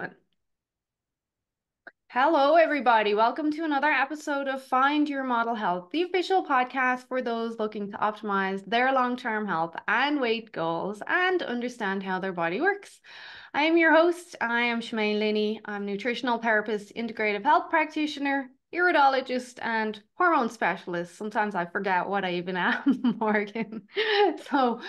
one. Hello, everybody. Welcome to another episode of Find Your Model Health, the official podcast for those looking to optimize their long-term health and weight goals and understand how their body works. I am your host. I am Chemaine Lenny. I'm nutritional therapist, integrative health practitioner, iridologist and hormone specialist. Sometimes I forget what I even am, Morgan. So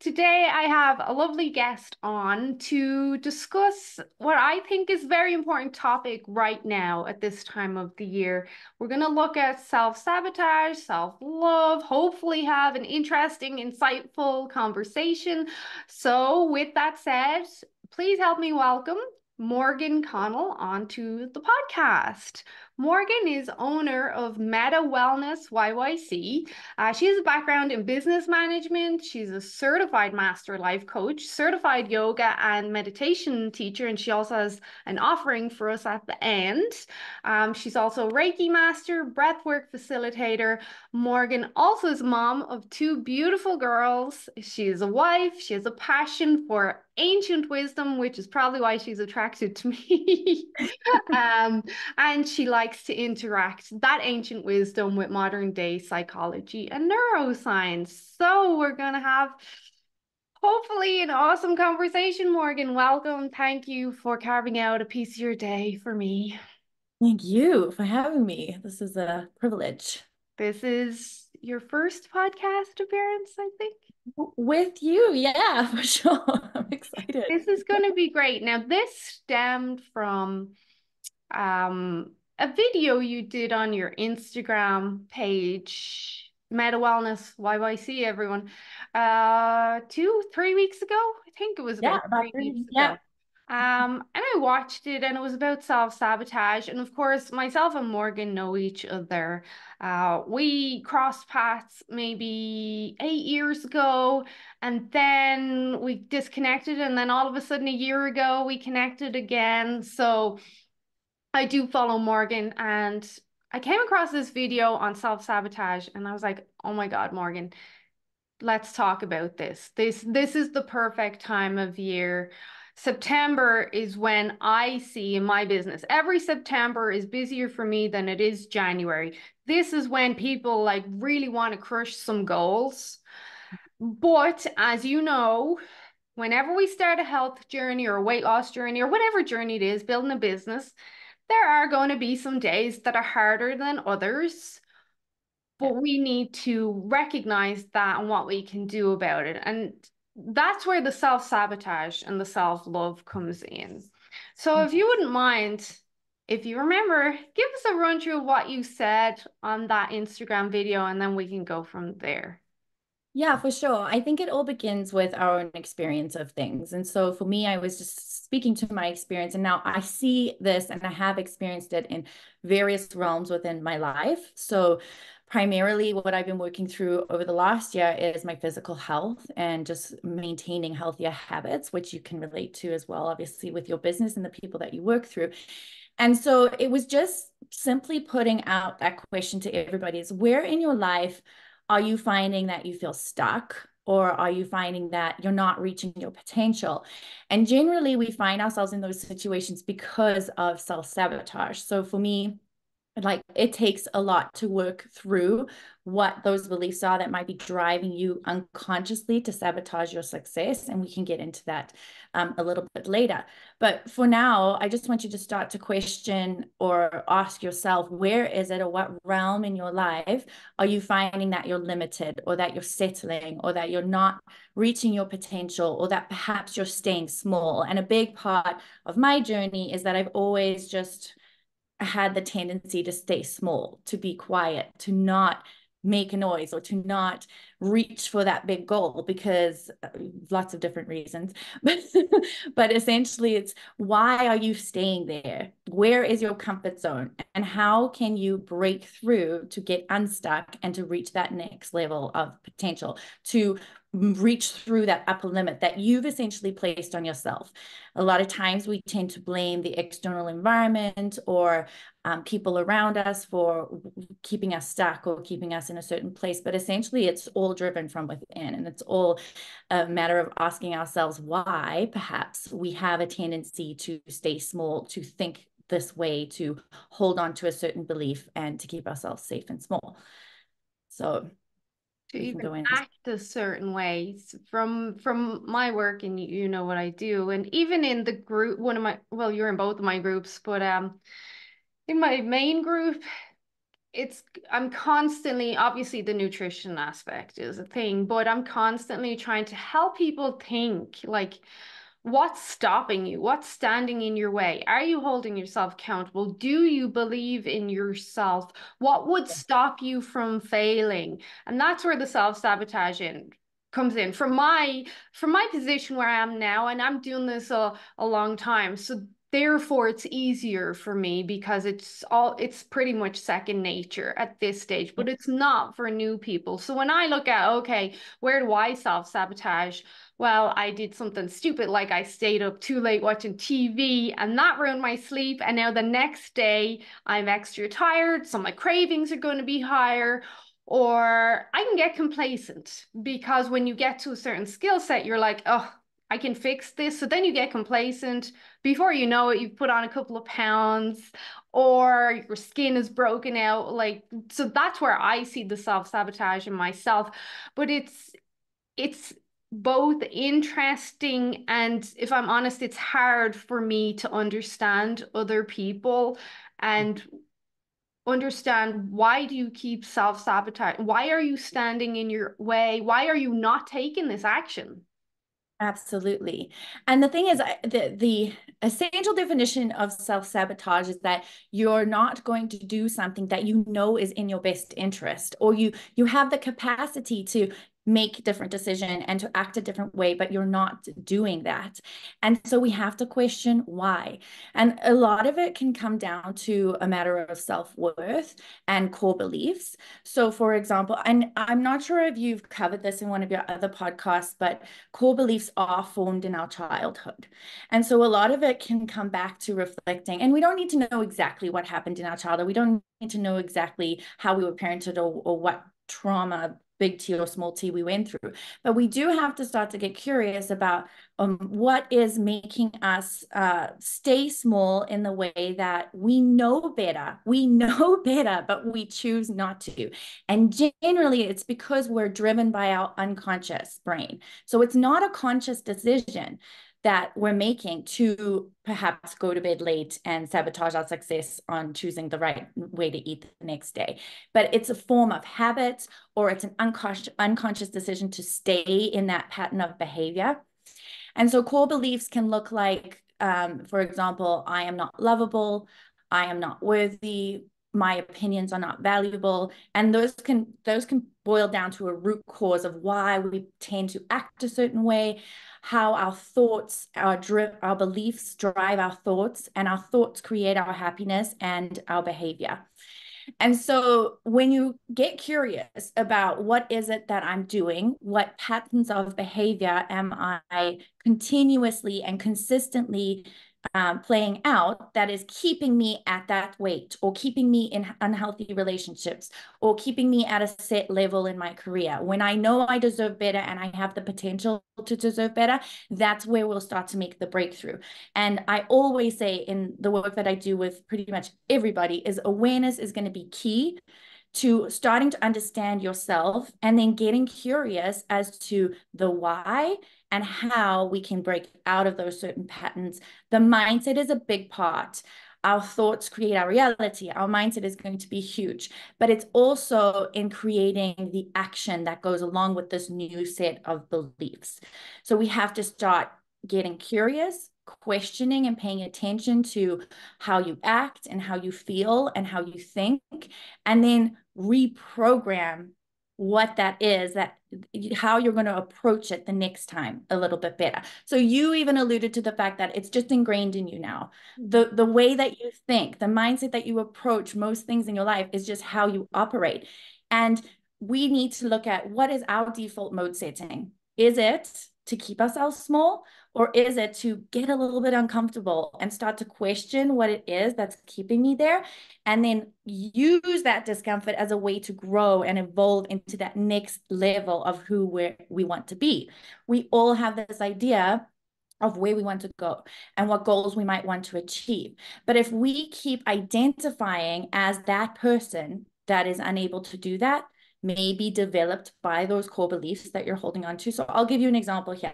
today I have a lovely guest on to discuss what I think is a very important topic right now at this time of the year. We're going to look at self-sabotage, self-love, hopefully have an interesting, insightful conversation. So with that said, please help me welcome Morgan Connell onto the podcast. Morgan is owner of Meta Wellness YYC. She has a background in business management. She's a certified master life coach, certified yoga and meditation teacher, and she also has an offering for us at the end. She's also a Reiki master, breathwork facilitator. Morgan also is mom of two beautiful girls. She is a wife. She has a passion for ancient wisdom, which is probably why she's attracted to me. And she likes to interact that ancient wisdom with modern day psychology and neuroscience. So we're going to have hopefully an awesome conversation. Morgan, welcome. Thank you for carving out a piece of your day for me. Thank you for having me. This is a privilege. This is your first podcast appearance, I think. With you, yeah, for sure. I'm excited. This is going to be great. Now, this stemmed from a video you did on your Instagram page, Meta Wellness YYC, everyone, 2-3 weeks ago. I think it was about three weeks ago. And I watched it, and it was about self-sabotage. And of course, myself and Morgan know each other. We crossed paths maybe 8 years ago, and then we disconnected. And then all of a sudden, a year ago, we connected again. So I do follow Morgan, and I came across this video on self-sabotage, and I was like, oh my God, Morgan, let's talk about this. This is the perfect time of year. September is when I see in my business, every September is busier for me than it is January. This is when people like really want to crush some goals. But as you know, whenever we start a health journey or a weight loss journey or whatever journey it is, building a business, there are going to be some days that are harder than others. But we need to recognize that and what we can do about it. And that's where the self-sabotage and the self-love comes in. So if you wouldn't mind, if you remember, give us a run through what you said on that Instagram video, and then we can go from there. Yeah, for sure. I think it all begins with our own experience of things. And so for me, I was just speaking to my experience, and now I see this and I have experienced it in various realms within my life. So primarily what I've been working through over the last year is my physical health and just maintaining healthier habits, which you can relate to as well, obviously, with your business and the people that you work through. And so it was just simply putting out that question to everybody is, where in your life are you finding that you feel stuck? Or are you finding that you're not reaching your potential? And generally, we find ourselves in those situations because of self-sabotage. So for me, like, it takes a lot to work through what those beliefs are that might be driving you unconsciously to sabotage your success. And we can get into that a little bit later. But for now, I just want you to start to question or ask yourself, where is it or what realm in your life are you finding that you're limited or that you're settling or that you're not reaching your potential or that perhaps you're staying small? And a big part of my journey is that I've always just had the tendency to stay small, to be quiet, to not make a noise or to not reach for that big goal because lots of different reasons. But essentially it's, why are you staying there? Where is your comfort zone? And how can you break through to get unstuck and to reach that next level of potential, to reach through that upper limit that you've essentially placed on yourself. A lot of times we tend to blame the external environment or people around us for keeping us stuck or keeping us in a certain place, but essentially it's all driven from within, and it's all a matter of asking ourselves why perhaps we have a tendency to stay small, to think this way, to hold on to a certain belief and to keep ourselves safe and small. So to even act a certain way. From my work, and you know what I do, and even in the group, one of my, well, you're in both of my groups, but in my main group, I'm constantly, obviously the nutrition aspect is a thing, but I'm constantly trying to help people think, like, what's stopping you? What's standing in your way? Are you holding yourself accountable? Do you believe in yourself? What would stop you from failing? And that's where the self-sabotage comes in. From my position where I am now, and I'm doing this a long time, so therefore it's easier for me because it's pretty much second nature at this stage, but it's not for new people. So when I look at, okay, where do I self-sabotage? Well, I did something stupid, like I stayed up too late watching TV, and that ruined my sleep. And now the next day I'm extra tired, so my cravings are going to be higher. Or I can get complacent, because when you get to a certain skill set, you're like, oh, I can fix this. So then you get complacent. Before you know it, you've put on a couple of pounds, or your skin is broken out. Like, so that's where I see the self-sabotage in myself. But it's both interesting, and if I'm honest, it's hard for me to understand other people and understand, why do you keep self-sabotaging? Why are you standing in your way? Why are you not taking this action? Absolutely. And the thing is, the essential definition of self-sabotage is that you're not going to do something that you know is in your best interest, or you have the capacity to make a different decision and to act a different way, but you're not doing that. And so we have to question why. And a lot of it can come down to a matter of self-worth and core beliefs. So for example, and I'm not sure if you've covered this in one of your other podcasts, but core beliefs are formed in our childhood. And so a lot of it can come back to reflecting, and we don't need to know exactly what happened in our childhood. We don't need to know exactly how we were parented or what trauma, big T or small T, we went through. But we do have to start to get curious about what is making us stay small in the way that we know better, but we choose not to. And generally it's because we're driven by our unconscious brain. So it's not a conscious decision that we're making to perhaps go to bed late and sabotage our success on choosing the right way to eat the next day. But it's a form of habit, or it's an unconscious decision to stay in that pattern of behavior. And so core beliefs can look like, for example, I am not lovable, I am not worthy, my opinions are not valuable. And those can boil down to a root cause of why we tend to act a certain way, how our thoughts, our beliefs drive our thoughts, and our thoughts create our happiness and our behavior. And so when you get curious about what is it that I'm doing, what patterns of behavior am I continuously and consistently playing out that is keeping me at that weight, or keeping me in unhealthy relationships, or keeping me at a set level in my career, when I know I deserve better and I have the potential to deserve better, that's where we'll start to make the breakthrough. And I always say in the work that I do with pretty much everybody is awareness is going to be key to starting to understand yourself, and then getting curious as to the why and how we can break out of those certain patterns. The mindset is a big part. Our thoughts create our reality. Our mindset is going to be huge, but it's also in creating the action that goes along with this new set of beliefs. So we have to start getting curious, questioning, and paying attention to how you act and how you feel and how you think, and then reprogram what that is, how you're going to approach it the next time a little bit better. So you even alluded to the fact that it's just ingrained in you now. The way that you think, the mindset that you approach most things in your life is just how you operate. And we need to look at what is our default mode setting. Is it to keep ourselves small, or is it to get a little bit uncomfortable and start to question what it is that's keeping me there, and then use that discomfort as a way to grow and evolve into that next level of who we want to be? We all have this idea of where we want to go and what goals we might want to achieve. But if we keep identifying as that person that is unable to do that, may be developed by those core beliefs that you're holding on to. So I'll give you an example here.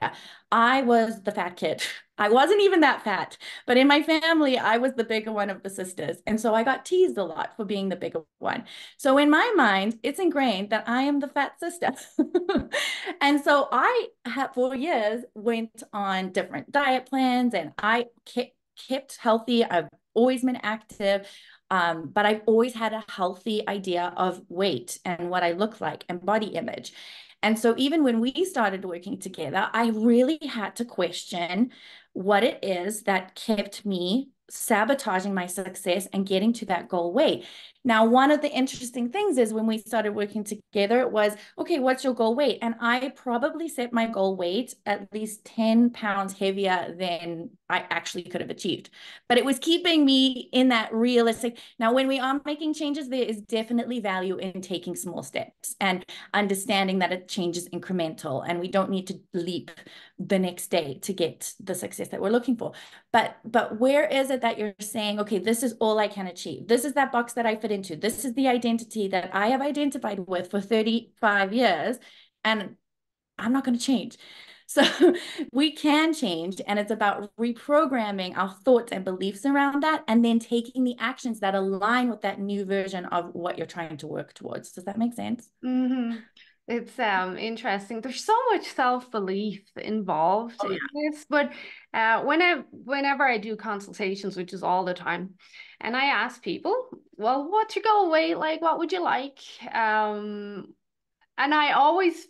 I was the fat kid. I wasn't even that fat, but in my family, I was the bigger one of the sisters. And so I got teased a lot for being the bigger one. So in my mind, it's ingrained that I am the fat sister. And so I had, for years, went on different diet plans, and I kept healthy. I've always been active. But I've always had a healthy idea of weight and what I look like and body image. And so even when we started working together, I really had to question what it is that kept me sabotaging my success and getting to that goal weight. Now, one of the interesting things is when we started working together, it was, okay, what's your goal weight? And I probably set my goal weight at least 10 pounds heavier than I actually could have achieved, but it was keeping me in that realistic. Now, when we are making changes, there is definitely value in taking small steps and understanding that it changes incremental, and we don't need to leap the next day to get the success that we're looking for. But where is it that you're saying, okay, this is all I can achieve. This is that box that I fit into. This is the identity that I have identified with for 35 years, and I'm not going to change. So we can change, and it's about reprogramming our thoughts and beliefs around that, and then taking the actions that align with that new version of what you're trying to work towards. Does that make sense? Mm-hmm. It's interesting. There's so much self-belief involved in this, but whenever I do consultations, which is all the time, and I ask people, well, what's your goal weight? Like, what would you like? And I always,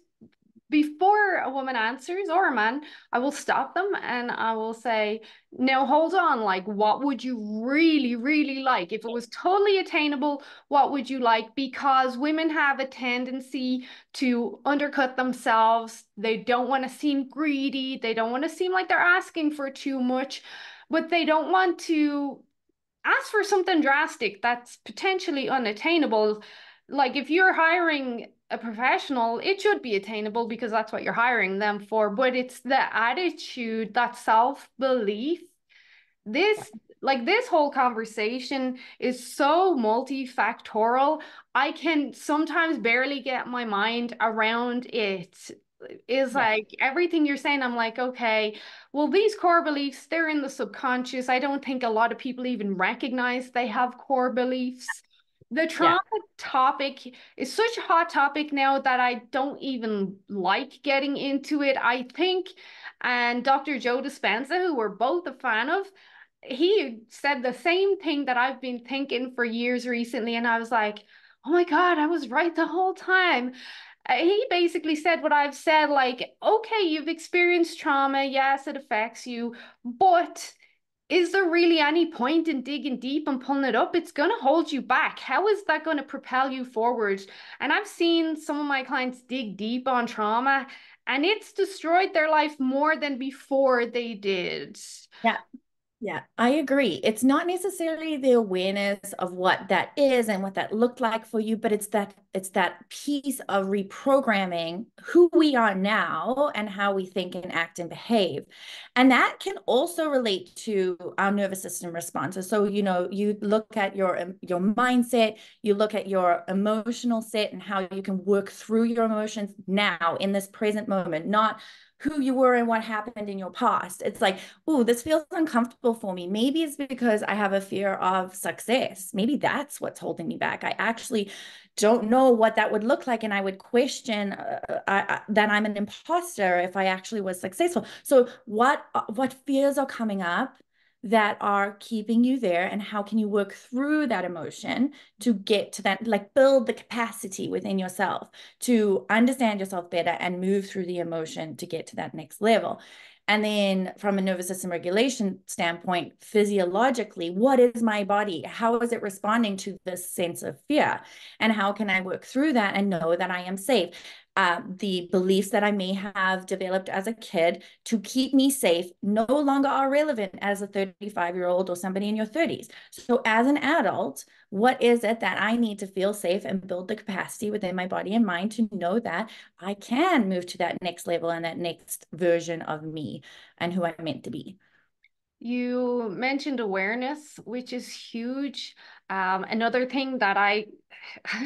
before a woman answers or a man, I will stop them and I will say, no, hold on. Like, what would you really, really like? If it was totally attainable, what would you like? Because women have a tendency to undercut themselves. They don't want to seem greedy. They don't want to seem like they're asking for too much, but they don't want to ask for something drastic that's potentially unattainable. Like, if you're hiring a professional, it should be attainable because that's what you're hiring them for, but it's the attitude, that self-belief. This whole conversation is so multifactorial. I can sometimes barely get my mind around it. Is like everything you're saying, I'm like, okay, well, these core beliefs, they're in the subconscious. I don't think a lot of people even recognize they have core beliefs. The trauma topic is such a hot topic now that I don't even like getting into it, I think. And Dr. Joe Dispenza, who we're both a fan of, he said the same thing that I've been thinking for years recently. And I was like, oh my God, I was right the whole time. He basically said what I've said, like, okay, you've experienced trauma. Yes, it affects you, but is there really any point in digging deep and pulling it up? It's going to hold you back. How is that going to propel you forward? And I've seen some of my clients dig deep on trauma, and it's destroyed their life more than before they did. Yeah. Yeah, I agree. It's not necessarily the awareness of what that is and what that looked like for you, but it's that piece of reprogramming who we are now and how we think and act and behave. And that can also relate to our nervous system responses. So, you know, you look at your mindset, you look at your emotional set and how you can work through your emotions now in this present moment, not who you were and what happened in your past. It's like, oh, this feels uncomfortable for me. Maybe it's because I have a fear of success. Maybe that's what's holding me back. I actually don't know what that would look like. And I would question that I'm an imposter if I actually was successful. So what fears are coming up that are keeping you there, and how can you work through that emotion to get to that, like, build the capacity within yourself to understand yourself better and move through the emotion to get to that next level. And then from a nervous system regulation standpoint, physiologically, what is my body? How is it responding to this sense of fear? And how can I work through that and know that I am safe? the beliefs that I may have developed as a kid to keep me safe no longer are relevant as a 35-year-old or somebody in your 30s. So as an adult, what is it that I need to feel safe and build the capacity within my body and mind to know that I can move to that next level and that next version of me and who I'm meant to be? You mentioned awareness, which is huge. Another thing that I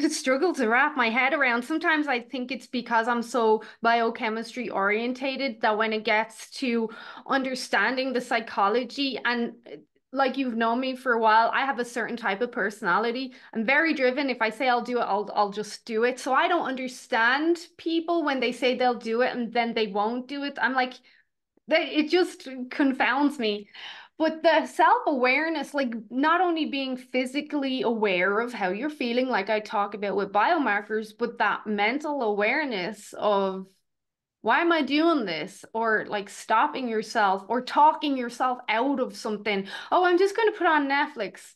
struggle to wrap my head around. Sometimes I think it's because I'm so biochemistry orientated that when it gets to understanding the psychology, and like, you've known me for a while, I have a certain type of personality. I'm very driven. If I say I'll do it, I'll just do it. So I don't understand people when they say they'll do it and then they won't do it. I'm like, it just confounds me. But the self-awareness, like not only being physically aware of how you're feeling, like I talk about with biomarkers, but that mental awareness of why am I doing this? Or like stopping yourself or talking yourself out of something. Oh, I'm just going to put on Netflix.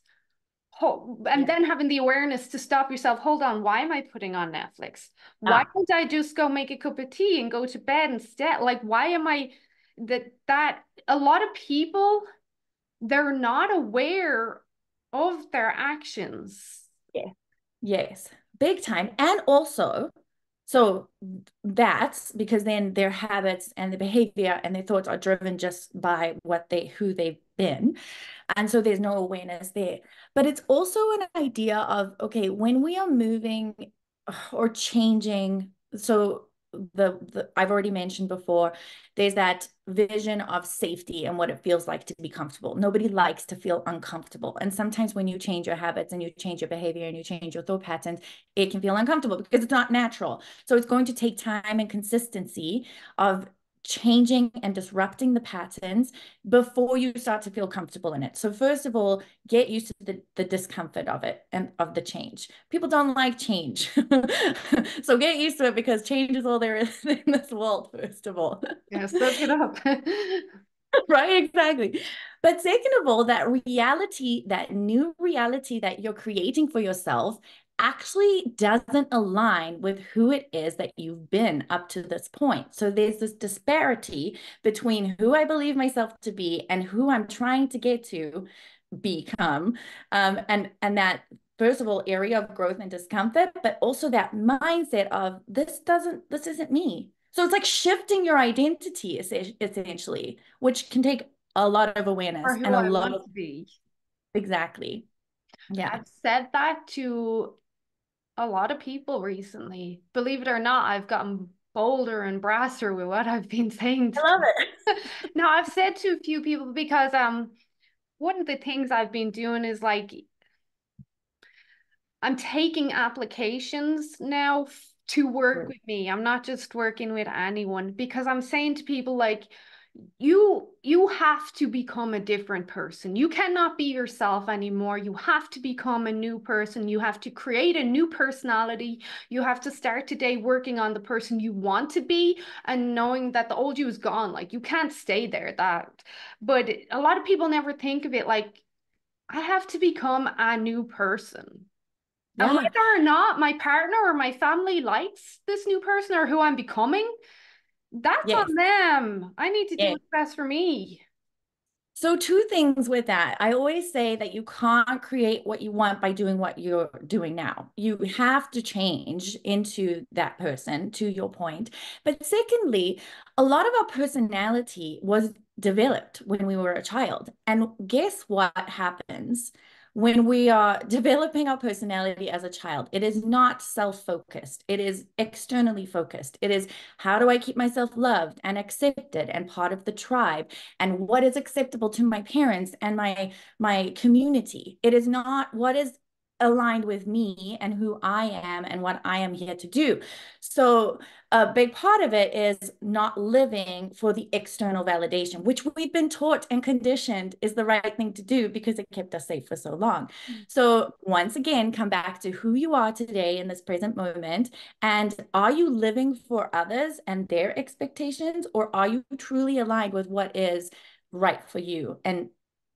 And then having the awareness to stop yourself. Hold on, why am I putting on Netflix? Why don't I just go make a cup of tea and go to bed instead? Like, why am I that a lot of people, they're not aware of their actions. Yeah. Yes. Big time. And also, so that's because then their habits and their behavior and their thoughts are driven just by who they've been. And so there's no awareness there. But it's also an idea of, okay, when we are moving or changing, so I've already mentioned before, there's that vision of safety and what it feels like to be comfortable. Nobody likes to feel uncomfortable. And sometimes when you change your habits and you change your behavior and you change your thought patterns, it can feel uncomfortable because it's not natural. So it's going to take time and consistency of changing and disrupting the patterns before you start to feel comfortable in it. So first of all, get used to the discomfort of it and of the change. People don't like change. So get used to it, because change is all there is in this world, first of all. Yeah, soak it up. Right, exactly. But second of all, that reality, that new reality that you're creating for yourself actually doesn't align with who it is that you've been up to this point. So there's this disparity between who I believe myself to be and who I'm trying to get to become. And that, first of all, area of growth and discomfort, but also that mindset of this isn't me. So it's like shifting your identity essentially, which can take a lot of awareness and a lot of... Exactly. Yeah. I've said that to a lot of people recently. Believe it or not, I've gotten bolder and brasser with what I've been saying. I love it. Now, I've said to a few people, because one of the things I've been doing is like, I'm taking applications now to work with me. I'm not just working with anyone, because I'm saying to people like, you have to become a different person. You cannot be yourself anymore. You have to become a new person. You have to create a new personality. You have to start today working on the person you want to be and knowing that the old you is gone. Like, you can't stay there. But a lot of people never think of it like, I have to become a new person. Yeah. And whether or not my partner or my family likes this new person or who I'm becoming, that's on them. I need to do what's best for me. So two things with that. I always say that you can't create what you want by doing what you're doing now. You have to change into that person, to your point. But secondly, a lot of our personality was developed when we were a child. And guess what happens when we are developing our personality as a child? It is not self-focused. It is externally focused. It is, how do I keep myself loved and accepted and part of the tribe? And what is acceptable to my parents and my community? It is not what is aligned with me and who I am and what I am here to do. So a big part of it is not living for the external validation, which we've been taught and conditioned is the right thing to do because it kept us safe for so long. So once again, come back to who you are today in this present moment. And are you living for others and their expectations, or are you truly aligned with what is right for you and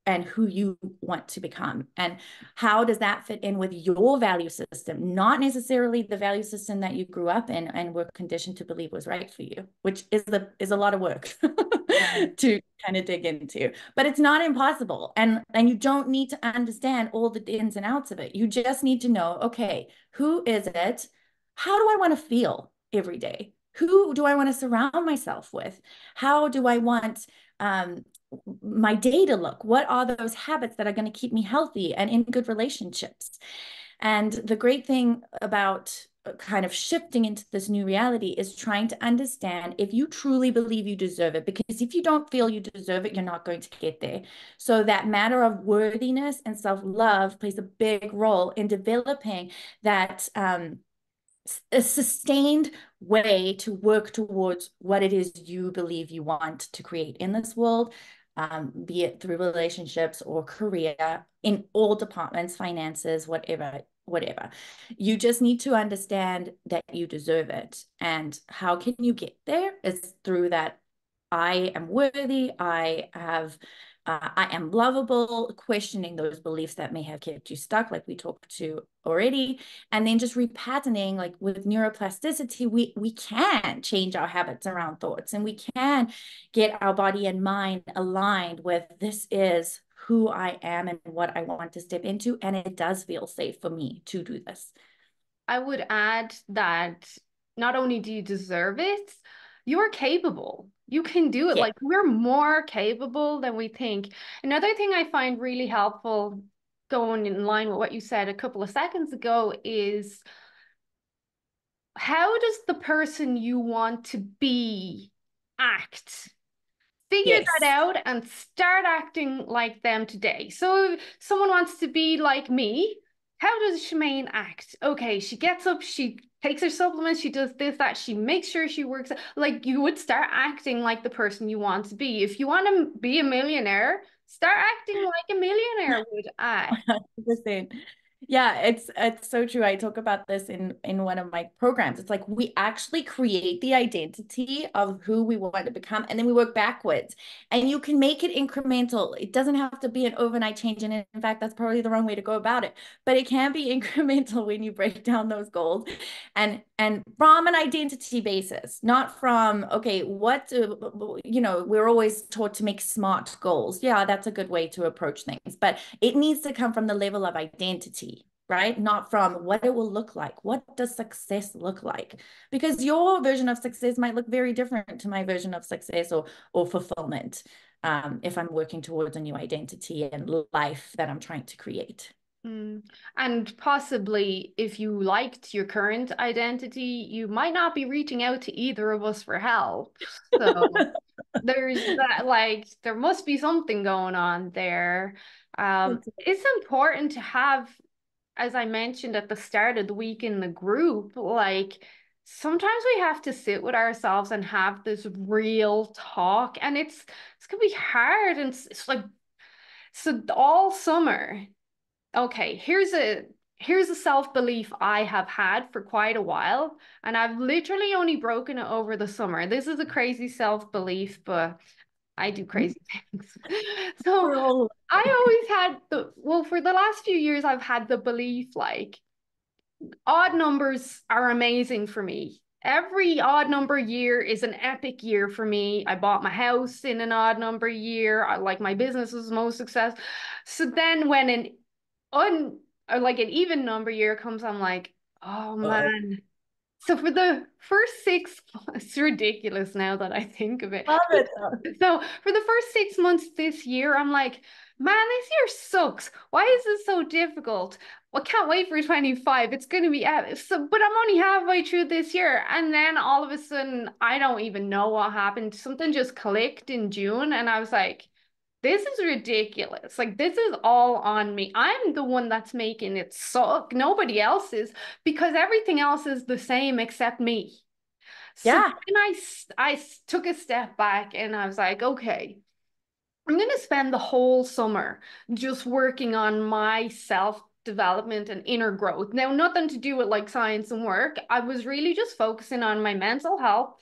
and who you want to become. And how does that fit in with your value system? Not necessarily the value system that you grew up in and were conditioned to believe was right for you, which is a lot of work to kind of dig into. But it's not impossible. And you don't need to understand all the ins and outs of it. You just need to know, okay, who is it? How do I want to feel every day? Who do I want to surround myself with? How do I want my day to look? What are those habits that are going to keep me healthy and in good relationships? And the great thing about kind of shifting into this new reality is trying to understand if you truly believe you deserve it, because if you don't feel you deserve it, you're not going to get there. So that matter of worthiness and self-love plays a big role in developing that a sustained way to work towards what it is you believe you want to create in this world, be it through relationships or career, in all departments, finances, whatever. You just need to understand that you deserve it. And how can you get there is through that I am worthy, I am lovable, questioning those beliefs that may have kept you stuck, like we talked to already, and then just repatterning. Like with neuroplasticity, we can change our habits around thoughts, and we can get our body and mind aligned with this is who I am and what I want to step into, and it does feel safe for me to do this. I would add that not only do you deserve it, you are capable. You can do it. Yeah. Like, we're more capable than we think. Another thing I find really helpful, going in line with what you said a couple of seconds ago, is how does the person you want to be act? Figure that out and start acting like them today. So if someone wants to be like me, how does Chemaine act? Okay, she gets up, she takes her supplements, she does this, that, she makes sure she works. Like, you would start acting like the person you want to be. If you want to be a millionaire, start acting like a millionaire would act. 100%. Yeah, it's so true. I talk about this in one of my programs. It's like we actually create the identity of who we want to become, and then we work backwards. And you can make it incremental. It doesn't have to be an overnight change. And in fact, that's probably the wrong way to go about it. But it can be incremental when you break down those goals, and from an identity basis, not from, okay, what, you know, we're always taught to make SMART goals. Yeah, that's a good way to approach things. But it needs to come from the level of identity. Right? Not from what it will look like. What does success look like? Because your version of success might look very different to my version of success or fulfillment, if I'm working towards a new identity and life that I'm trying to create. And possibly if you liked your current identity, you might not be reaching out to either of us for help. So there's that, like, there must be something going on there. It's important to have, as I mentioned at the start of the week in the group, like, sometimes we have to sit with ourselves and have this real talk, and it's gonna be hard. And it's like, so all summer, okay, here's a self-belief I have had for quite a while, and I've literally only broken it over the summer. This is a crazy self-belief, but I do crazy things. So I always had for the last few years, I've had the belief, like, odd numbers are amazing for me. Every odd number year is an epic year for me. I bought my house in an odd number year. I, like, my business was most successful. So then when an even number year comes, I'm like, oh man. So for the first 6 months, it's ridiculous now that I think of it. Love it. So for the first 6 months this year, I'm like, man, this year sucks. Why is this so difficult? I can't wait for 25. It's going to be epic. So, but I'm only halfway through this year. And then all of a sudden, I don't even know what happened. Something just clicked in June. And I was like, this is ridiculous. Like, this is all on me. I'm the one that's making it suck. Nobody else is, because everything else is the same except me. Yeah. So then I took a step back and I was like, okay, I'm going to spend the whole summer just working on my self-development and inner growth. Now, nothing to do with like science and work. I was really just focusing on my mental health,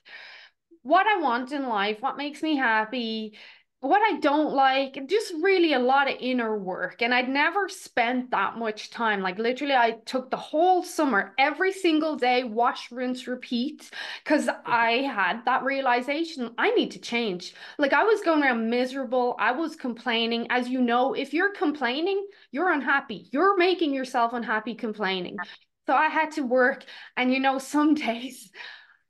what I want in life, what makes me happy, what I don't like, just really a lot of inner work. And I'd never spent that much time. Like literally, I took the whole summer, every single day, wash, rinse, repeat, because I had that realization, I need to change. Like I was going around miserable. I was complaining. As you know, if you're complaining, you're unhappy. You're making yourself unhappy complaining. So I had to work. And you know, some days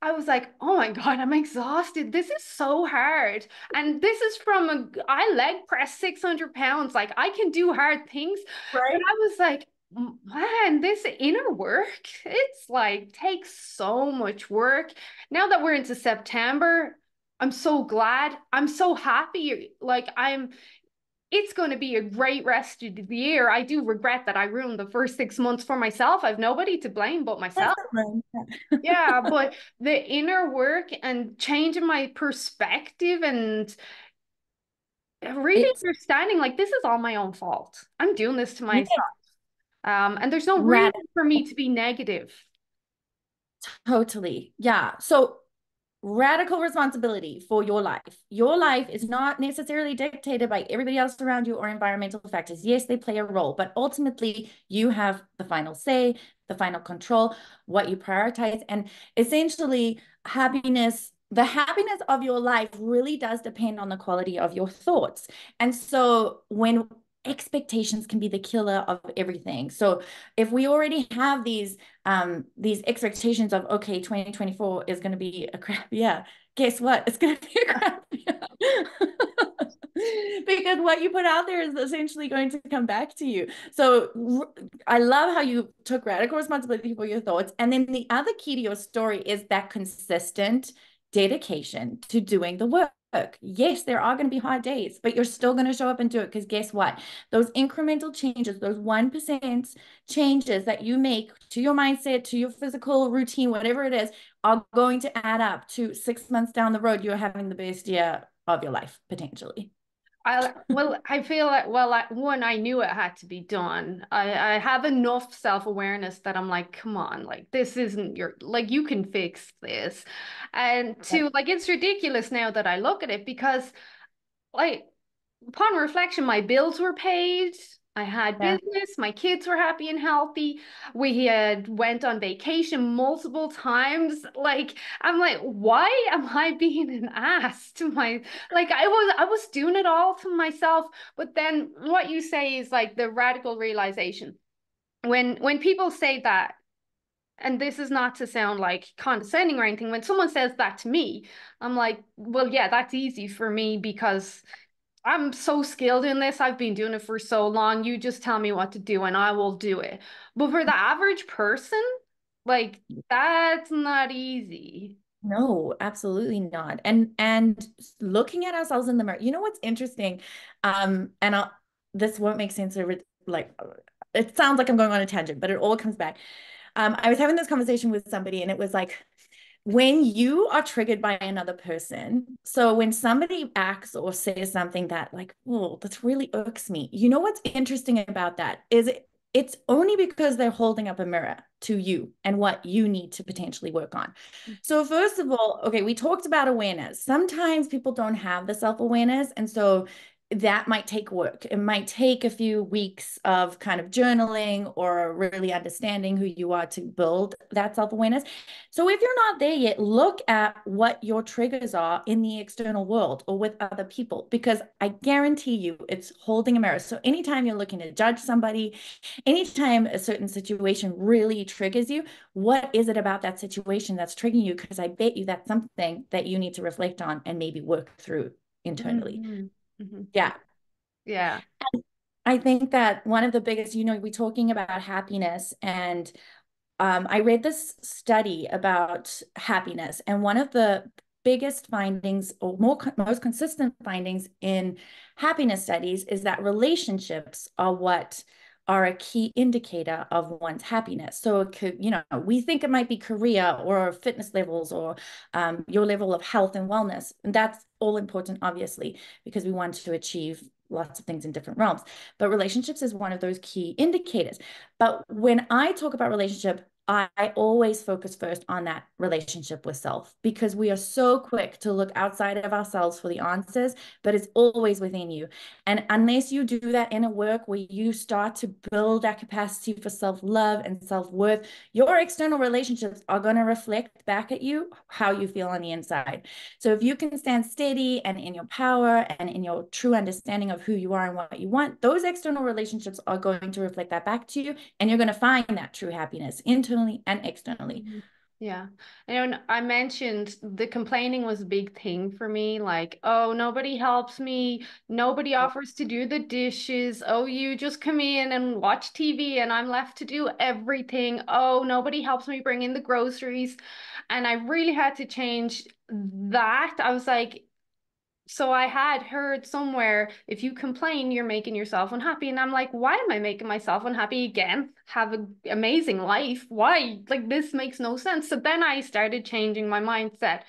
I was like, oh my God, I'm exhausted. This is so hard. And this is from I leg press 600 pounds. Like I can do hard things. Right. And I was like, man, this inner work, it's like takes so much work. Now that we're into September, I'm so glad. I'm so happy. Like it's going to be a great rest of the year. I do regret that I ruined the first 6 months for myself. I've nobody to blame but myself. Yeah, but the inner work and changing my perspective and really understanding, like, this is all my own fault. I'm doing this to myself. Yeah. And there's no reason for me to be negative. Totally. Yeah. So radical responsibility for your life. Your life is not necessarily dictated by everybody else around you or environmental factors. Yes, they play a role, but ultimately you have the final say, the final control, what you prioritize, and essentially happiness. The happiness of your life really does depend on the quality of your thoughts. And so when expectations can be the killer of everything. So if we already have these expectations of, okay, 2024 is going to be a crap year, guess what? It's going to be a crap year. Because what you put out there is essentially going to come back to you. So I love how you took radical responsibility for your thoughts. And then the other key to your story is that consistent dedication to doing the work. Yes, there are going to be hard days, but you're still going to show up and do it, because guess what? Those incremental changes, those 1% changes that you make to your mindset, to your physical routine, whatever it is, are going to add up to 6 months down the road. You're having the best year of your life, potentially. I feel like, I knew it had to be done. I have enough self-awareness that I'm like, come on, like, this isn't your, like, you can fix this. And two, like, it's ridiculous now that I look at it, because like, upon reflection, my bills were paid. I had business, my kids were happy and healthy. We had went on vacation multiple times. Like, I'm like, why am I being an ass to my, like, I was doing it all to myself. But then what you say is like the radical realization. When people say that, and this is not to sound like condescending or anything, when someone says that to me, I'm like, well, yeah, that's easy for me, because I'm so skilled in this. I've been doing it for so long. You just tell me what to do and I will do it. But for the average person, like, that's not easy. No, absolutely not. And looking at ourselves in the mirror, you know what's interesting? This won't make sense. Like, it sounds like I'm going on a tangent, but it all comes back. I was having this conversation with somebody, and it was like, when you are triggered by another person, so when somebody acts or says something that, like, oh, that really irks me, you know what's interesting about that is it's only because they're holding up a mirror to you and what you need to potentially work on. So first of all, okay, we talked about awareness. Sometimes people don't have the self-awareness, and so that might take work. It might take a few weeks of kind of journaling or really understanding who you are to build that self-awareness. So if you're not there yet, look at what your triggers are in the external world or with other people, because I guarantee you it's holding a mirror. So anytime you're looking to judge somebody, anytime a certain situation really triggers you, what is it about that situation that's triggering you? Because I bet you that's something that you need to reflect on and maybe work through internally. Mm-hmm. Mm-hmm. Yeah. Yeah. And I think that one of the biggest, you know, we're talking about happiness, and I read this study about happiness, and one of the biggest findings, or most consistent findings in happiness studies, is that relationships are what are a key indicator of one's happiness. So it could, you know, we think it might be career or fitness levels or your level of health and wellness. And that's all important, obviously, because we want to achieve lots of things in different realms. But relationships is one of those key indicators. But when I talk about relationship, I always focus first on that relationship with self, because we are so quick to look outside of ourselves for the answers, but it's always within you. And unless you do that inner work where you start to build that capacity for self-love and self-worth, your external relationships are going to reflect back at you how you feel on the inside. So if you can stand steady and in your power and in your true understanding of who you are and what you want, those external relationships are going to reflect that back to you, and you're going to find that true happiness internally and externally. Yeah. And I mentioned the complaining was a big thing for me. Like, oh, nobody helps me. Nobody offers to do the dishes. Oh, you just come in and watch TV and I'm left to do everything. Oh, nobody helps me bring in the groceries. And I really had to change that. I was like, so I had heard somewhere, if you complain, you're making yourself unhappy. And I'm like, why am I making myself unhappy again? Have an amazing life. Why? Like, this makes no sense. So then I started changing my mindset.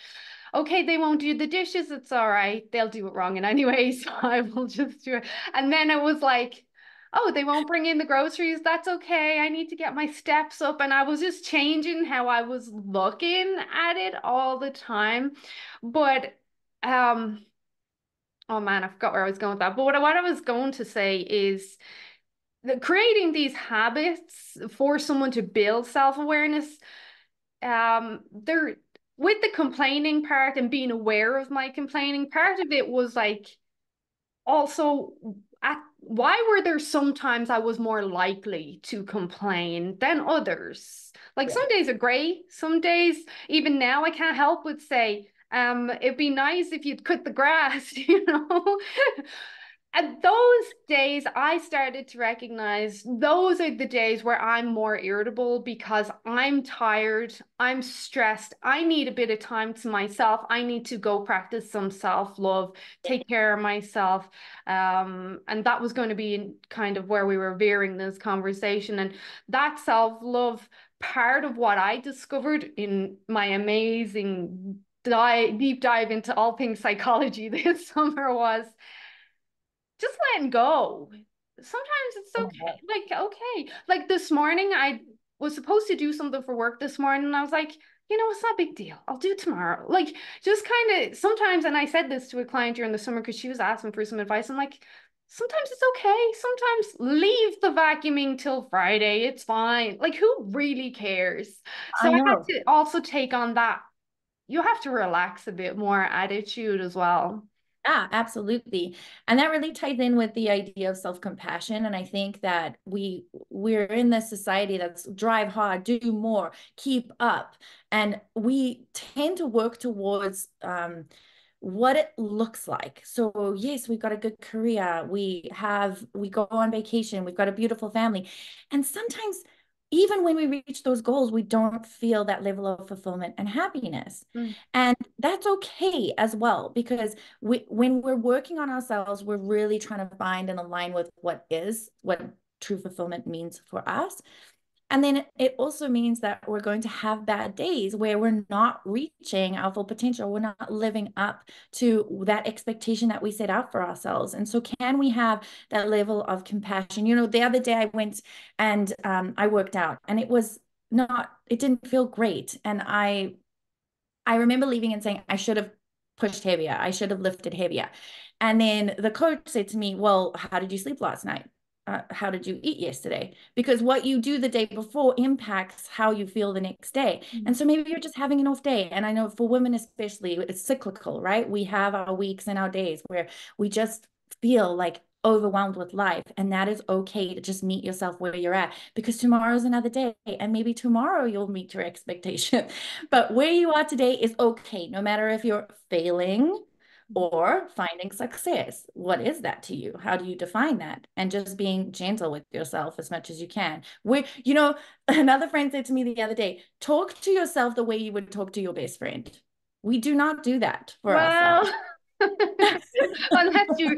Okay, they won't do the dishes. It's all right. They'll do it wrong in any way. So I will just do it. And then I was like, oh, they won't bring in the groceries. That's okay. I need to get my steps up. And I was just changing how I was looking at it all the time. But, oh man, I forgot where I was going with that. But what I was going to say is that creating these habits for someone to build self-awareness, with the complaining part and being aware of my complaining, part of it was like, also, why were there sometimes I was more likely to complain than others? Like, some days are great. Some days, even now, I can't help but say, it'd be nice if you'd cut the grass, you know. At those days, I started to recognize those are the days where I'm more irritable because I'm tired, I'm stressed, I need a bit of time to myself, I need to go practice some self-love, take care of myself. And that was going to be kind of where we were veering this conversation. And that self-love part of what I discovered in my amazing deep dive into all things psychology this summer was just letting go. Sometimes it's okay. Like this morning, I was supposed to do something for work this morning, and I was like, you know, it's not a big deal. I'll do it tomorrow. Like, just kind of sometimes. And I said this to a client during the summer because she was asking for some advice. I'm like, sometimes it's okay. Sometimes leave the vacuuming till Friday. It's fine. Like, who really cares? So I had to also take on that. You have to relax a bit more attitude as well. Yeah, absolutely. And that really ties in with the idea of self-compassion. And I think that we're in this society that's drive hard, do more, keep up. And we tend to work towards what it looks like. So yes, we've got a good career. We go on vacation. We've got a beautiful family. And sometimes, even when we reach those goals, we don't feel that level of fulfillment and happiness. And that's okay as well, because when we're working on ourselves, we're really trying to find and align with what true fulfillment means for us. And then it also means that we're going to have bad days where we're not reaching our full potential. We're not living up to that expectation that we set out for ourselves. And so can we have that level of compassion? You know, the other day I went and I worked out, and it didn't feel great. And I remember leaving and saying, I should have pushed heavier. I should have lifted heavier. And then the coach said to me, well, how did you sleep last night? How did you eat yesterday? Because what you do the day before impacts how you feel the next day. And so maybe you're just having an off day. And I know for women especially, it's cyclical, right? We have our weeks and our days where we just feel like overwhelmed with life. And that is okay to just meet yourself where you're at, because tomorrow's another day. And maybe tomorrow you'll meet your expectation. But where you are today is okay, no matter if you're failing or finding success. What is that to you? How do you define that? And just being gentle with yourself as much as you can. You know, another friend said to me the other day, talk to yourself the way you would talk to your best friend. We do not do that for ourselves. Unless you're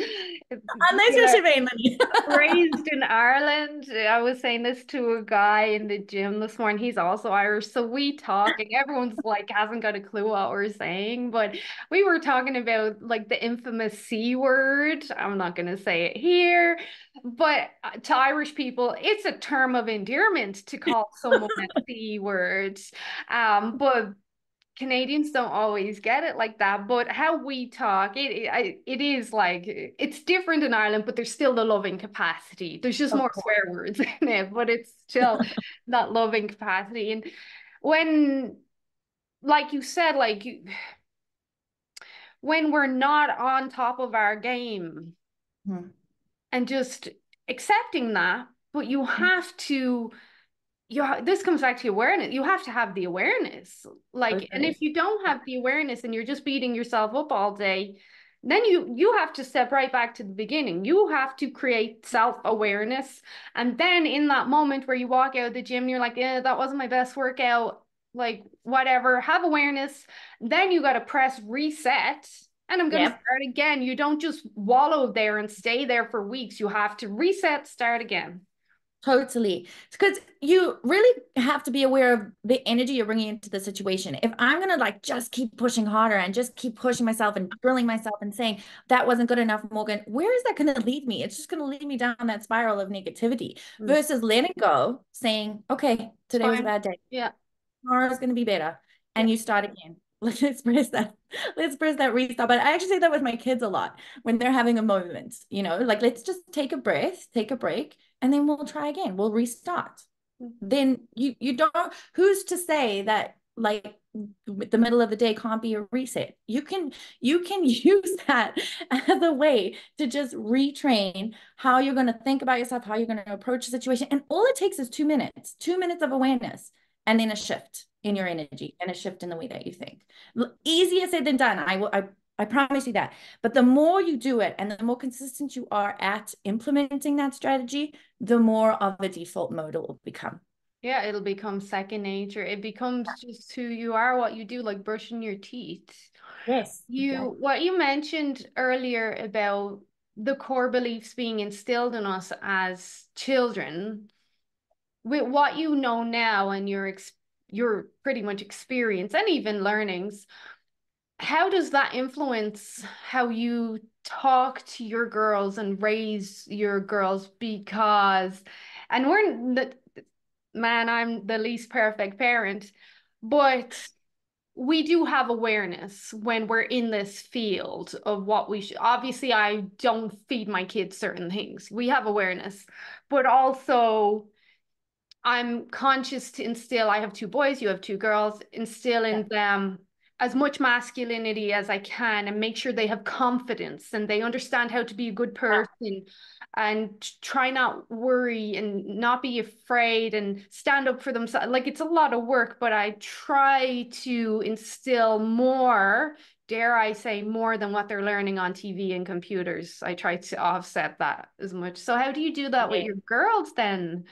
Chemaine Lenny. Raised in Ireland. I was saying this to a guy in the gym this morning. He's also Irish, so we talk, and everyone's like hasn't got a clue what we're saying. But we were talking about like the infamous C word. I'm not going to say it here, but to Irish people, it's a term of endearment to call someone a C word. But Canadians don't always get it like that, but how we talk, it is like, it's different in Ireland, but there's still the loving capacity. There's just more swear words in it, but it's still that loving capacity. And when, like you said, like when we're not on top of our game and just accepting that, but you have to, this comes back to awareness. You have to have the awareness. Like, and if you don't have the awareness and you're just beating yourself up all day, then you have to step right back to the beginning. You have to create self-awareness. And then in that moment where you walk out of the gym, you're like, yeah, that wasn't my best workout. Like, whatever, have awareness. Then you got to press reset. And I'm going to start again. You don't just wallow there and stay there for weeks. You have to reset, start again. Totally. Because you really have to be aware of the energy you're bringing into the situation. If I'm going to like just keep pushing harder and just keep pushing myself and drilling myself and saying that wasn't good enough, Morgan, where is that going to lead me? It's just going to lead me down that spiral of negativity versus letting go, saying, okay, today was a bad day. Yeah. Tomorrow is going to be better. And you start again. Let's press that. Let's press that restart. But I actually say that with my kids a lot when they're having a moment, you know, like, let's just take a breath, take a break, and then we'll try again. We'll restart. Then you don't, who's to say that like the middle of the day can't be a reset? You can use that as a way to just retrain how you're going to think about yourself, how you're going to approach the situation. And all it takes is 2 minutes, 2 minutes of awareness, and then a shift in your energy and a shift in the way that you think. Easier said than done. I promise you that. But the more you do it and the more consistent you are at implementing that strategy, the more of a default mode it will become. Yeah, it'll become second nature. It becomes just who you are, what you do, like brushing your teeth. Yes. What you mentioned earlier about the core beliefs being instilled in us as children, with what you know now and your pretty much experience and even learnings, how does that influence how you talk to your girls and raise your girls? Because, and I'm the least perfect parent, but we do have awareness when we're in this field of what we should. Obviously, I don't feed my kids certain things. We have awareness, but also I'm conscious to instill, I have two boys, you have two girls, instill in them as much masculinity as I can and make sure they have confidence and they understand how to be a good person and try not worry and not be afraid and stand up for themselves. Like, it's a lot of work, but I try to instill more, dare I say more than what they're learning on TV and computers. I try to offset that as much. So how do you do that with your girls then?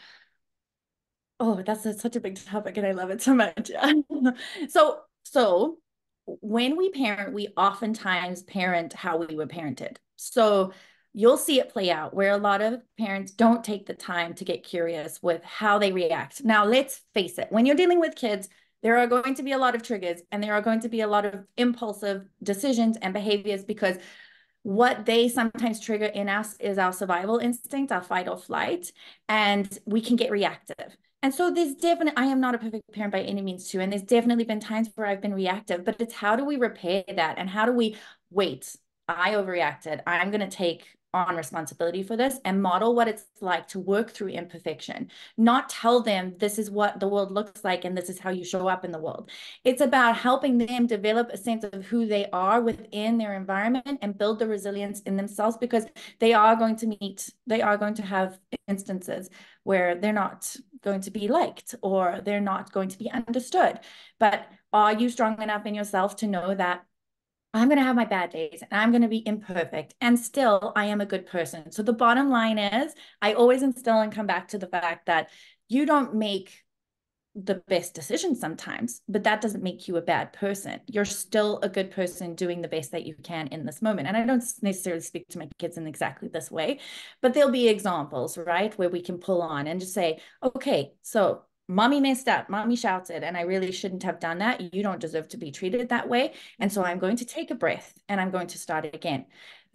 Oh, that's such a big topic and I love it so much. So when we parent, we oftentimes parent how we were parented. So you'll see it play out where a lot of parents don't take the time to get curious with how they react. Now, let's face it, when you're dealing with kids, there are going to be a lot of triggers and there are going to be a lot of impulsive decisions and behaviors, because what they sometimes trigger in us is our survival instinct, our fight or flight, and we can get reactive. And so there's definitely, I am not a perfect parent by any means too, and there's definitely been times where I've been reactive, but it's how do we repair that? And how do we, wait, I overreacted. I'm going to take on responsibility for this and model what it's like to work through imperfection, not tell them this is what the world looks like and this is how you show up in the world. It's about helping them develop a sense of who they are within their environment and build the resilience in themselves, because they are going to have instances where they're not going to be liked or they're not going to be understood. But are you strong enough in yourself to know that I'm going to have my bad days and I'm going to be imperfect and still I am a good person? So the bottom line is, I always instill and come back to the fact that you don't make the best decision sometimes, but that doesn't make you a bad person. You're still a good person doing the best that you can in this moment. And I don't necessarily speak to my kids in exactly this way, but there'll be examples, right, where we can pull on and just say, okay, so mommy messed up, mommy shouted, and I really shouldn't have done that. You don't deserve to be treated that way. And so I'm going to take a breath and I'm going to start again.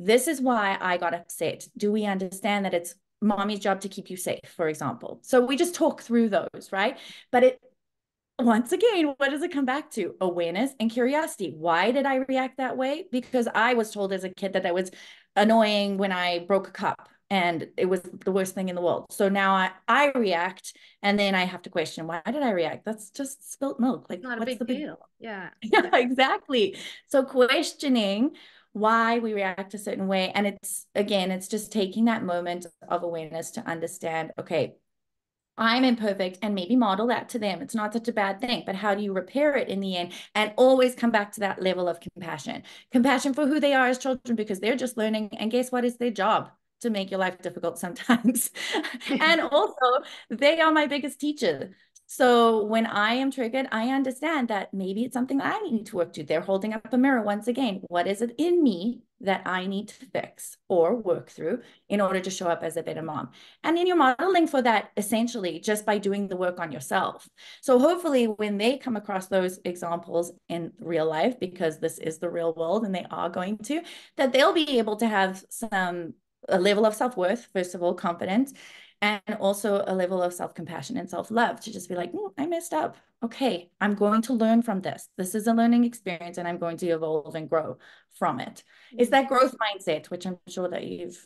This is why I got upset. Do we understand that it's mommy's job to keep you safe, for example? So we just talk through those, right? But it, once again, what does it come back to? Awareness and curiosity. Why did I react that way? Because I was told as a kid that I was annoying when I broke a cup and it was the worst thing in the world. So now I react, and then I have to question, why did I react? That's just spilt milk. Like, not a big deal. Yeah. Yeah, exactly. So questioning why we react a certain way. And it's, again, it's just taking that moment of awareness to understand, okay, I'm imperfect, and maybe model that to them. It's not such a bad thing, but how do you repair it in the end? And always come back to that level of compassion. Compassion for who they are as children, because they're just learning. And guess what? It's their job to make your life difficult sometimes. And also, they are my biggest teacher. So when I am triggered, I understand that maybe it's something I need to work to. They're holding up a mirror once again. What is it in me that I need to fix or work through in order to show up as a better mom? And then you're modeling for that essentially just by doing the work on yourself. So hopefully when they come across those examples in real life, because this is the real world and they are going to, that they'll be able to have a level of self-worth, first of all, confidence, and also a level of self-compassion and self-love to just be like, I messed up. Okay, I'm going to learn from this. This is a learning experience and I'm going to evolve and grow from it. It's that growth mindset, which I'm sure that you've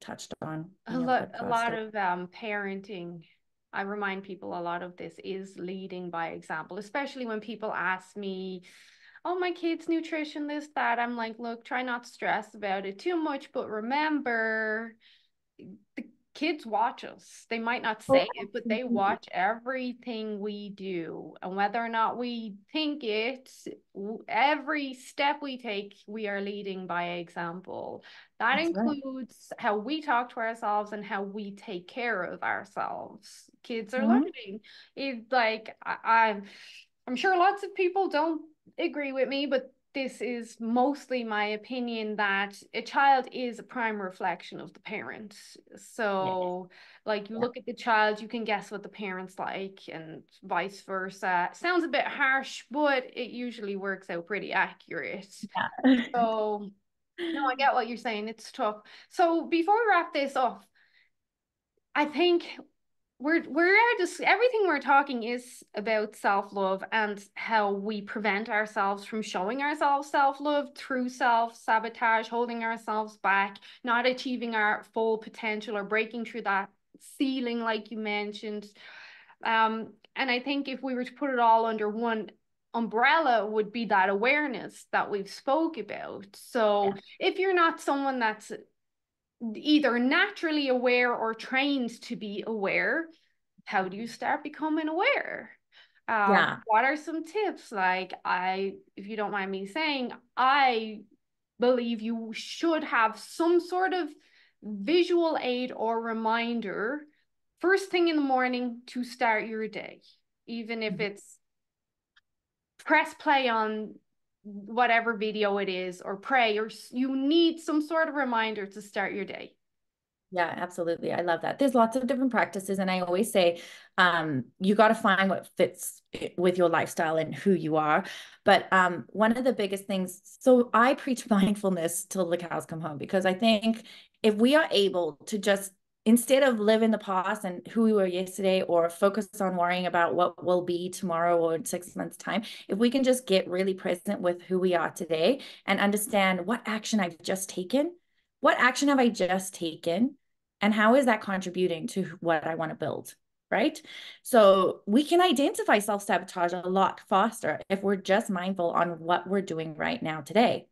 touched on. A lot of parenting, I remind people a lot of this is leading by example, especially when people ask me, oh, my kids' nutrition, this, that. I'm like, look, try not to stress about it too much, but remember the kids watch us. They might not say it, but they watch everything we do. And whether or not we think it, every step we take, we are leading by example. That includes how we talk to ourselves and how we take care of ourselves. Kids are learning. It's like, I'm sure lots of people don't agree with me, but this is mostly my opinion, that a child is a prime reflection of the parent. So like, you look at the child, you can guess what the parent's like, and vice versa. Sounds a bit harsh, but it usually works out pretty accurate. Yeah. So no, I get what you're saying. It's tough. So before we wrap this up, I think everything we're talking is about self-love and how we prevent ourselves from showing ourselves self-love through self-sabotage, holding ourselves back, not achieving our full potential or breaking through that ceiling, like you mentioned. And I think if we were to put it all under one umbrella, would be that awareness that we've spoke about. So if you're not someone that's either naturally aware or trained to be aware, how do you start becoming aware? What are some tips? Like, if you don't mind me saying, I believe you should have some sort of visual aid or reminder first thing in the morning to start your day, even if it's press play on whatever video it is, or pray, or you need some sort of reminder to start your day. Yeah, absolutely. I love that. There's lots of different practices. And I always say, you got to find what fits with your lifestyle and who you are. But one of the biggest things, so I preach mindfulness till the cows come home, because I think if we are able to just, instead of live in the past and who we were yesterday, or focus on worrying about what will be tomorrow or in 6 months' time, if we can just get really present with who we are today and understand what action have I just taken, and how is that contributing to what I want to build, right? So we can identify self-sabotage a lot faster if we're just mindful on what we're doing right now today.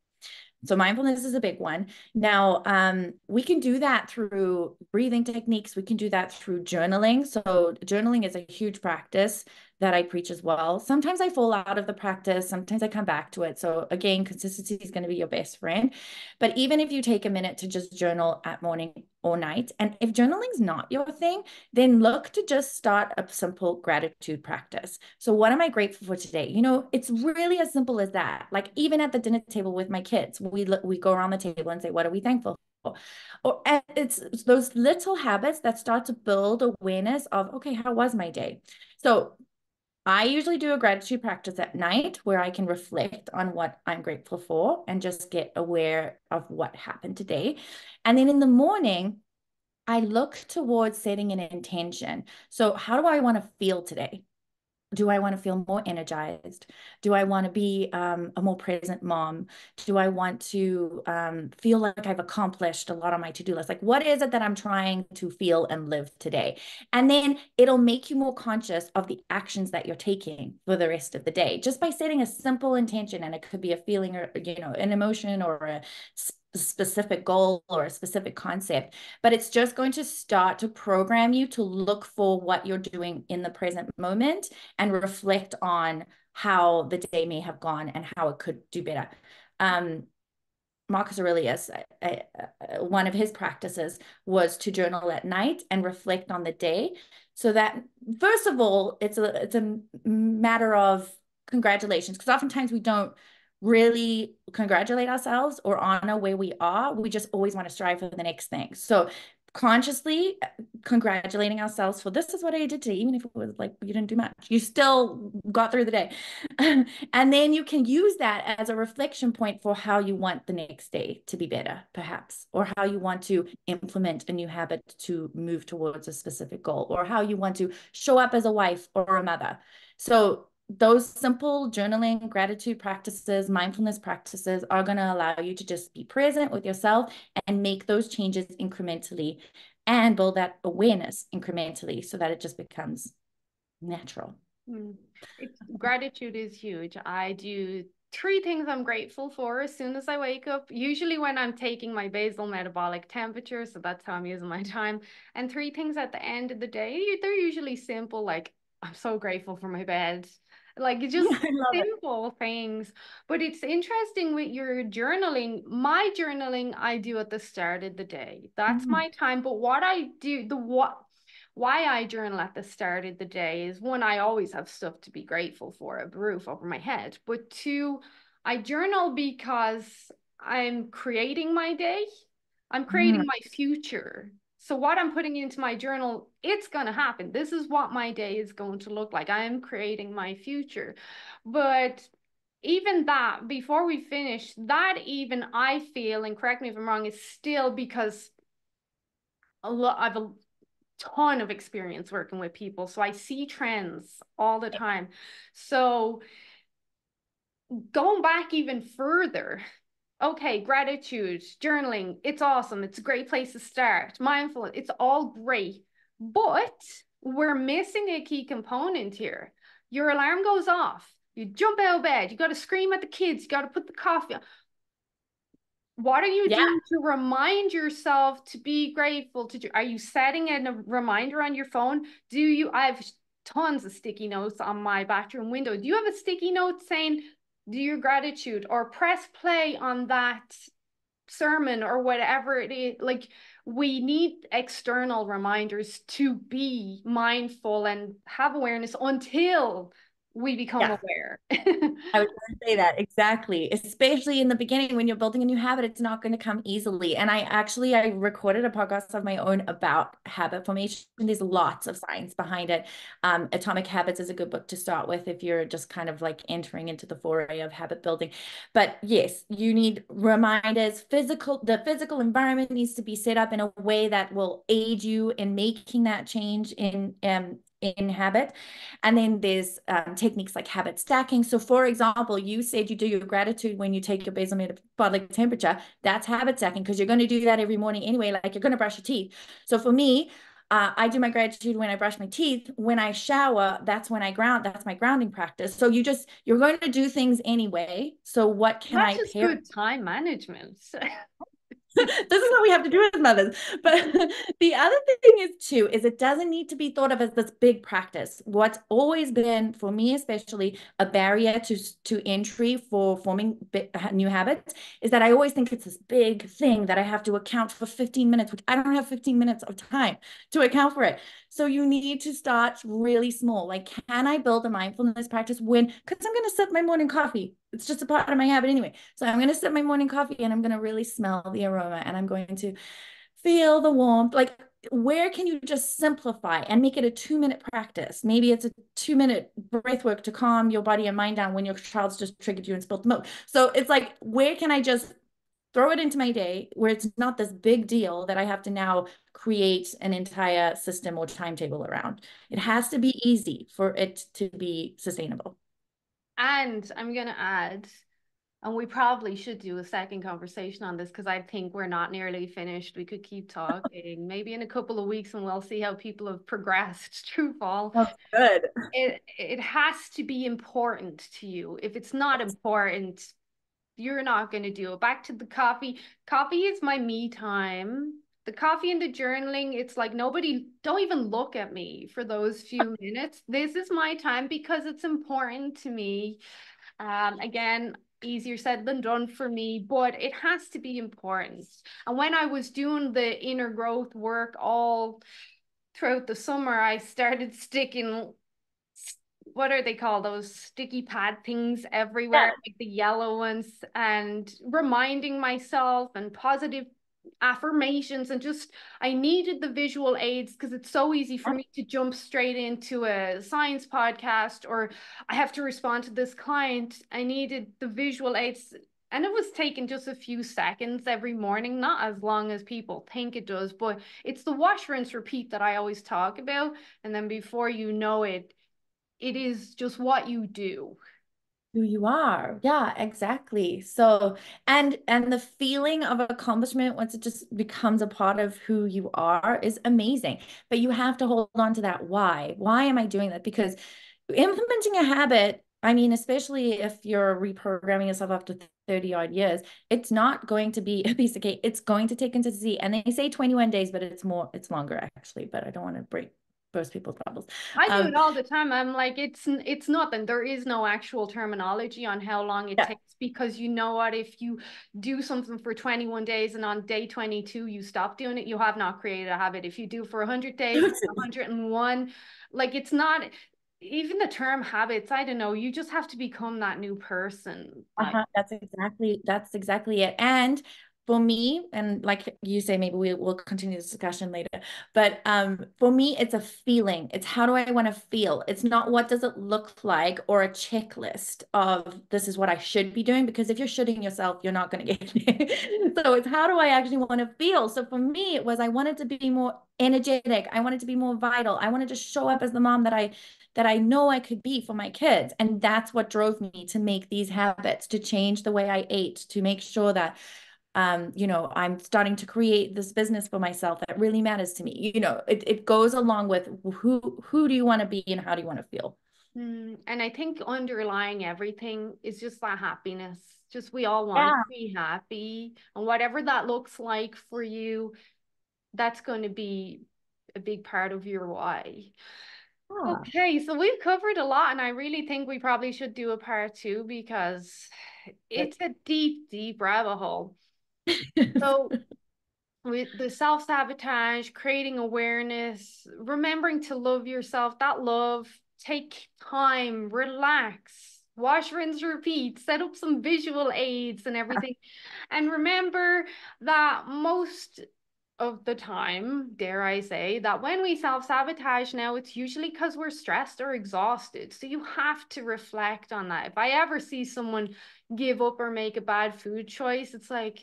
So mindfulness is a big one. Now, we can do that through breathing techniques. We can do that through journaling. So journaling is a huge practice that I preach as well. Sometimes I fall out of the practice. Sometimes I come back to it. So again, consistency is going to be your best friend. But even if you take a minute to just journal at morning or night, and if journaling's not your thing, then look to just start a simple gratitude practice. So what am I grateful for today? You know, it's really as simple as that. Like even at the dinner table with my kids, we go around the table and say, what are we thankful for? Or it's those little habits that start to build awareness of, okay, how was my day? So I usually do a gratitude practice at night where I can reflect on what I'm grateful for and just get aware of what happened today. And then in the morning, I look towards setting an intention. So how do I want to feel today? Do I want to feel more energized? Do I want to be a more present mom? Do I want to feel like I've accomplished a lot on my to-do list? Like, what is it that I'm trying to feel and live today? And then it'll make you more conscious of the actions that you're taking for the rest of the day, just by setting a simple intention. And it could be a feeling or, you know, an emotion or a specific goal or a specific concept, but it's just going to start to program you to look for what you're doing in the present moment and reflect on how the day may have gone and how it could do better. Marcus Aurelius, one of his practices was to journal at night and reflect on the day, so that first of all, it's a matter of congratulations, because oftentimes we don't really congratulate ourselves or honor where we are. We just always want to strive for the next thing. So consciously congratulating ourselves for, this is what I did today, even if it was like, you didn't do much, you still got through the day. And then you can use that as a reflection point for how you want the next day to be better, perhaps, or how you want to implement a new habit to move towards a specific goal, or how you want to show up as a wife or a mother. So those simple journaling, gratitude practices, mindfulness practices are going to allow you to just be present with yourself and make those changes incrementally and build that awareness incrementally so that it just becomes natural. Gratitude is huge. I do three things I'm grateful for as soon as I wake up, usually when I'm taking my basal metabolic temperature. So that's how I'm using my time. And three things at the end of the day, they're usually simple, like I'm so grateful for my bed. Like it's just simple things. But it's interesting with your journaling. My journaling I do at the start of the day. That's my time. But what I do, why I journal at the start of the day is, one, I always have stuff to be grateful for, a roof over my head. But two, I journal because I'm creating my day. I'm creating my future. So what I'm putting into my journal, it's going to happen. This is what my day is going to look like. I am creating my future. But even that, before we finish, that even I feel, and correct me if I'm wrong, is still because I've a ton of experience working with people. So I see trends all the time. So going back even further, okay, gratitude, journaling, it's awesome. It's a great place to start. Mindfulness, it's all great. But we're missing a key component here. Your alarm goes off. You jump out of bed. You got to scream at the kids. You got to put the coffee on. What are you doing to remind yourself to be grateful? Are you setting a reminder on your phone? I have tons of sticky notes on my bathroom window. Do you have a sticky note saying, do your gratitude, or press play on that sermon or whatever it is? Like, we need external reminders to be mindful and have awareness until we become aware. I was going to say that, exactly. Especially in the beginning, when you're building a new habit, it's not going to come easily. And I recorded a podcast of my own about habit formation. There's lots of science behind it. Atomic Habits is a good book to start with if you're just kind of like entering into the foray of habit building. But yes, you need reminders. The physical environment needs to be set up in a way that will aid you in making that change in habit. And then there's techniques like habit stacking. So for example, you said you do your gratitude when you take your basal metabolic temperature. That's habit stacking, because you're going to do that every morning anyway, like you're going to brush your teeth. So for me, I do my gratitude when I brush my teeth. When I shower, that's when I ground. That's my grounding practice. So you're going to do things anyway. So what can I pair? That's just good time management. This is what we have to do as mothers. But the other thing is too, is it doesn't need to be thought of as this big practice. What's always been, for me especially, a barrier to entry for forming new habits is that I always think it's this big thing that I have to account for 15 minutes, which I don't have 15 minutes of time to account for it. So you need to start really small. Like, can I build a mindfulness practice when, because I'm going to sip my morning coffee. It's just a part of my habit anyway. So I'm going to sip my morning coffee and I'm going to really smell the aroma and I'm going to feel the warmth. Like, where can you just simplify and make it a 2-minute practice? Maybe it's a 2-minute breath work to calm your body and mind down when your child's just triggered you and spilled the milk. So it's like, where can I just throw it into my day where it's not this big deal that I have to now create an entire system or timetable around? It has to be easy for it to be sustainable. And I'm going to add, and we probably should do a second conversation on this because I think we're not nearly finished. We could keep talking maybe in a couple of weeks and we'll see how people have progressed through fall. That's good. It has to be important to you. If it's not important, you're not going to do it. Back to the coffee. Coffee is my me time. The coffee and the journaling, it's like nobody, don't even look at me for those few minutes. This is my time because it's important to me. Again, easier said than done for me, but it has to be important. And when I was doing the inner growth work all throughout the summer, I started sticking, what are they called? Those sticky pad things everywhere, like the yellow ones, and reminding myself and positive affirmations. And just, I needed the visual aids because it's so easy for me to jump straight into a science podcast, or I have to respond to this client. I needed the visual aids. And it was taking just a few seconds every morning, not as long as people think it does, but it's the wash, rinse, repeat that I always talk about. And then before you know it, it is just what you do. Who you are. Yeah, exactly. So, and the feeling of accomplishment, once it just becomes a part of who you are, is amazing. But you have to hold on to that why. Why am I doing that? Because implementing a habit, I mean, especially if you're reprogramming yourself after 30 odd years, it's not going to be a piece of cake. It's going to take consistency. And they say 21 days, but it's longer actually, but I don't want to break most people's problems. I do it all the time. I'm like, it's nothing. There is no actual terminology on how long it takes, because you know what, if you do something for 21 days and on day 22 you stop doing it, you have not created a habit. If you do for 100 days, 101, like, it's not even the term habits. I don't know. You just have to become that new person. That's exactly it. And for me, and like you say, maybe we will continue this discussion later, but for me, it's a feeling. It's how do I want to feel? It's not what does it look like or a checklist of this is what I should be doing, because if you're shitting yourself, you're not going to get it. So it's how do I actually want to feel? So for me, it was I wanted to be more energetic. I wanted to be more vital. I wanted to show up as the mom that I know I could be for my kids. And that's what drove me to make these habits, to change the way I ate, to make sure that you know, I'm starting to create this business for myself that really matters to me. You know, it goes along with who do you want to be and how do you want to feel? And I think underlying everything is just that happiness. Just we all want to be happy, and whatever that looks like for you, that's going to be a big part of your why. Yeah. Okay, so we've covered a lot, and I really think we probably should do a part 2 because it's a deep, deep rabbit hole. So with the self-sabotage, creating awareness, remembering to love yourself, that love, take time, relax, wash, rinse, repeat, set up some visual aids and everything. And remember that most of the time, dare I say, that when we self-sabotage now, it's usually because we're stressed or exhausted. So you have to reflect on that. If I ever see someone give up or make a bad food choice, it's like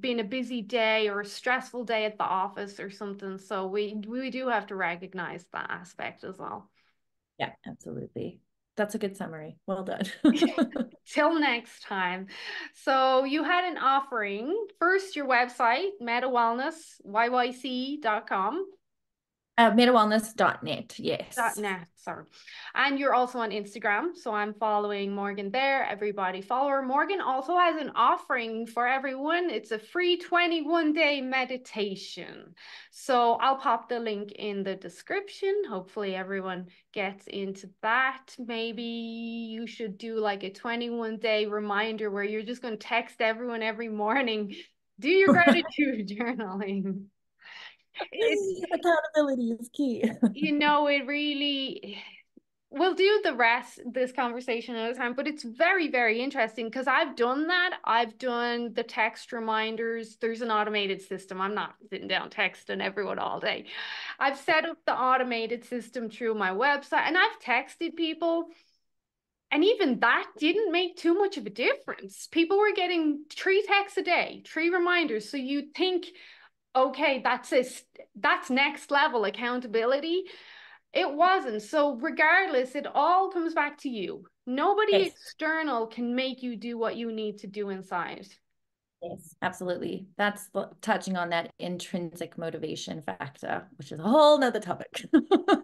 being a busy day or a stressful day at the office or something. So we do have to recognize that aspect as well. Yeah, absolutely. That's a good summary. Well done. Till next time. So you had an offering. First, your website, metawellnessyyc.com. MetaWellness.net, yes. .net, sorry. And you're also on Instagram, so I'm following Morgan there. Everybody follow her. Morgan also has an offering for everyone. It's a free 21-day meditation. So I'll pop the link in the description. Hopefully everyone gets into that. Maybe you should do like a 21-day reminder where you're just going to text everyone every morning. Do your gratitude journaling. Accountability is key. You know, it really, we'll do the rest, this conversation another time, but it's very, very interesting because I've done that. I've done the text reminders. There's an automated system. I'm not sitting down texting everyone all day. I've set up the automated system through my website and I've texted people. And even that didn't make too much of a difference. People were getting 3 texts a day, 3 reminders. So you think, okay, that's next level accountability. It wasn't. So regardless, it all comes back to you. Nobody yes. external can make you do what you need to do inside. Yes, absolutely. That's touching on that intrinsic motivation factor, which is a whole nother topic.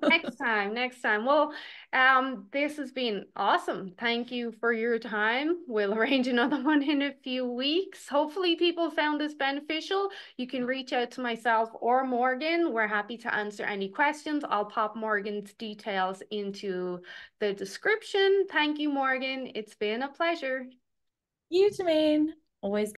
Next time. Well, this has been awesome. Thank you for your time. We'll arrange another one in a few weeks. Hopefully people found this beneficial. You can reach out to myself or Morgan. We're happy to answer any questions. I'll pop Morgan's details into the description. Thank you, Morgan. It's been a pleasure. You, Chemaine. Always